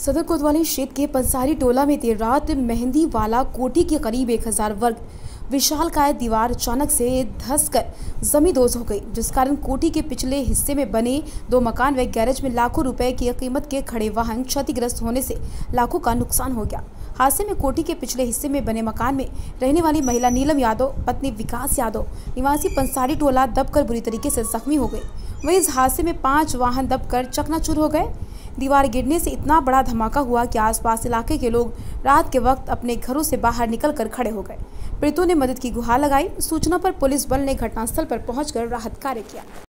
सदर कोतवाली क्षेत्र के पंसारी टोला में देर रात महेंदी वाला कोठी के करीब 1000 वर्ग विशालकाय दीवार अचानक से धंसकर जमींदोज हो गई, जिस कारण कोठी के पिछले हिस्से में बने 2 मकान व गैरेज में लाखों रुपए की कीमत के खड़े वाहन क्षतिग्रस्त होने से लाखों का नुकसान हो गया। हादसे में कोठी के पिछले हिस्से में बने मकान में रहने वाली महिला नीलम यादव, पत्नी विकास यादव, निवासी पंसारी टोला, दबकर बुरी तरीके से जख्मी हो गई। वहीं इस हादसे में 5 वाहन दबकर चकनाचूर हो गए। दीवार गिरने से इतना बड़ा धमाका हुआ कि आसपास इलाके के लोग रात के वक्त अपने घरों से बाहर निकलकर खड़े हो गए। पीड़ितों ने मदद की गुहार लगाई। सूचना पर पुलिस बल ने घटनास्थल पर पहुंचकर राहत कार्य किया।